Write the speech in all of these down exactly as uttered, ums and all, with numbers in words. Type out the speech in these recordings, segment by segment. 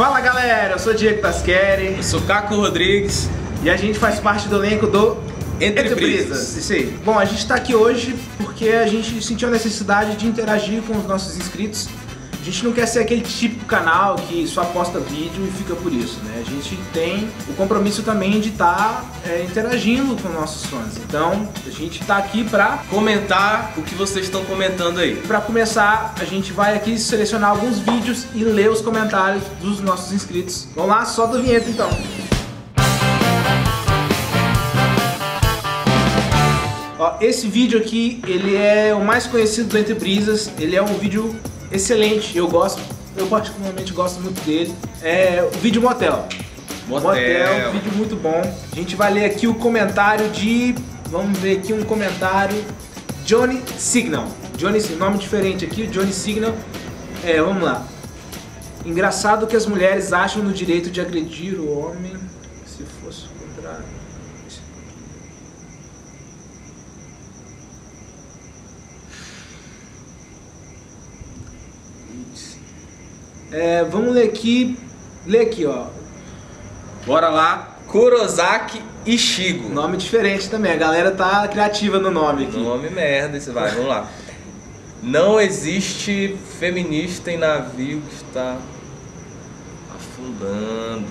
Fala galera, eu sou Diego D'Ascheri. Eu sou Caco Rodrigues. E a gente faz parte do elenco do Entre, Entre Brisas. Brisas. Isso aí. Bom, a gente está aqui hoje porque a gente sentiu a necessidade de interagir com os nossos inscritos. A gente não quer ser aquele típico canal que só posta vídeo e fica por isso, né? A gente tem o compromisso também de estar tá, é, interagindo com nossos fãs. Então, a gente está aqui para comentar o que vocês estão comentando aí. Para começar, a gente vai aqui selecionar alguns vídeos e ler os comentários dos nossos inscritos. Vamos lá, solta a vinheta então. Ó, esse vídeo aqui, ele é o mais conhecido do Entre Brisas. Ele é um vídeo excelente, eu gosto, eu particularmente gosto muito dele. É o vídeo motel. Motel. Motel, vídeo muito bom. A gente vai ler aqui o comentário de... Vamos ver aqui um comentário. Johnny Signal. Johnny, nome diferente aqui, Johnny Signal. É, vamos lá. Engraçado que as mulheres acham no direito de agredir o homem, se fosse o contrário. É, vamos ler aqui, ler aqui, ó. Bora lá, Kurosaki Ishigo. Nome diferente também, a galera tá criativa no nome aqui. Nome merda, isso vai, vamos lá. Não existe feminista em navio que está afundando.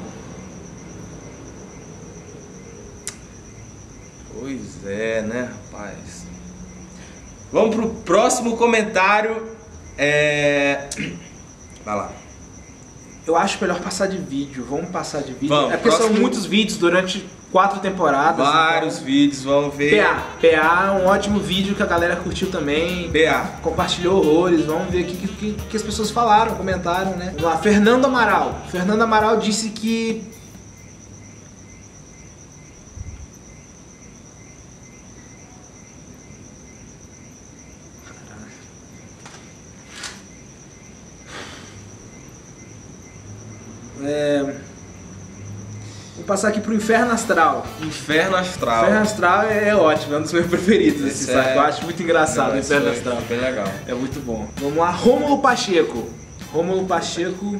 Pois é, né, rapaz? Vamos pro próximo comentário. É... Vai lá. Eu acho melhor passar de vídeo, vamos passar de vídeo. Vamos, é porque próximo... são muitos vídeos durante quatro temporadas. Vários então... vídeos, vamos ver. P A, P A é um ótimo vídeo que a galera curtiu também. P A. Compartilhou horrores, vamos ver o que, que, que as pessoas falaram, comentaram, né? Vamos lá, Fernando Amaral. Fernando Amaral disse que... É... Vou passar aqui pro Inferno Astral. Inferno Astral. Inferno Astral é ótimo, é um dos meus preferidos. Esse saco. É... Eu acho muito engraçado. Não, Inferno Astral. É bem legal. É muito bom. Vamos lá, Rômulo Pacheco. Rômulo Pacheco.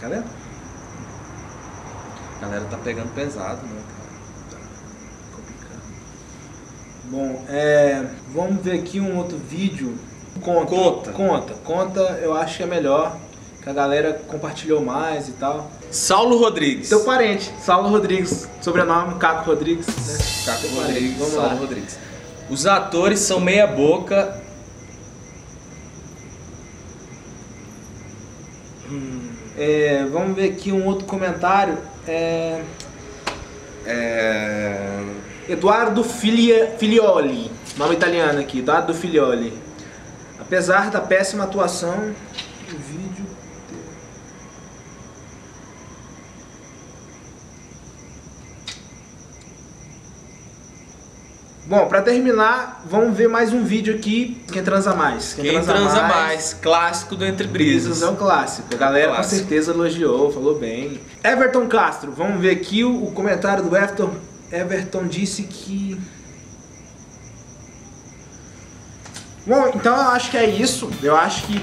Cadê? A galera tá pegando pesado, né? Bom, é, vamos ver aqui um outro vídeo. Conta, conta, conta, conta, eu acho que é melhor, que a galera compartilhou mais e tal. Saulo Rodrigues. Teu parente, Saulo Rodrigues, sobrenome Caco Rodrigues. Né? Caco Teu Rodrigues, vamos Saulo lá. Rodrigues. Os atores são meia boca. Hum, é, vamos ver aqui um outro comentário. É... é... Eduardo Filioli, nome italiano aqui, Eduardo Filioli. Apesar da péssima atuação, o vídeo... Bom, pra terminar, vamos ver mais um vídeo aqui, Quem Transa Mais. Quem, Quem transa, transa mais, mais, clássico do Entre Brisas. É um clássico, a galera clássico. com certeza elogiou, falou bem. Everton Castro, vamos ver aqui o comentário do Everton. Everton disse que... Bom, então eu acho que é isso. Eu acho que...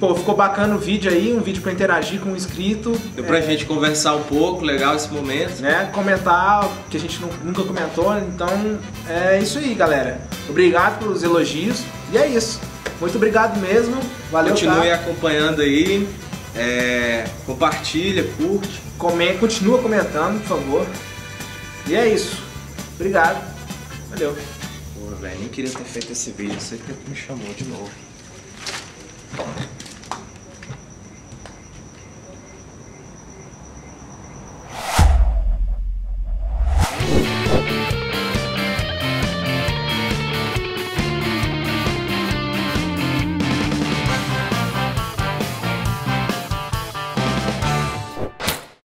Pô, ficou bacana o vídeo aí, um vídeo pra interagir com o inscrito. Deu pra é... gente conversar um pouco, legal esse momento. Né, comentar, que a gente nunca comentou. Então, é isso aí, galera. Obrigado pelos elogios. E é isso. Muito obrigado mesmo. Valeu, Continue cara. acompanhando aí. É... Compartilha, curte. Comenta, continua comentando, por favor. E é isso. Obrigado. Valeu. Pô, velho, nem queria ter feito esse vídeo. Você me chamou de novo.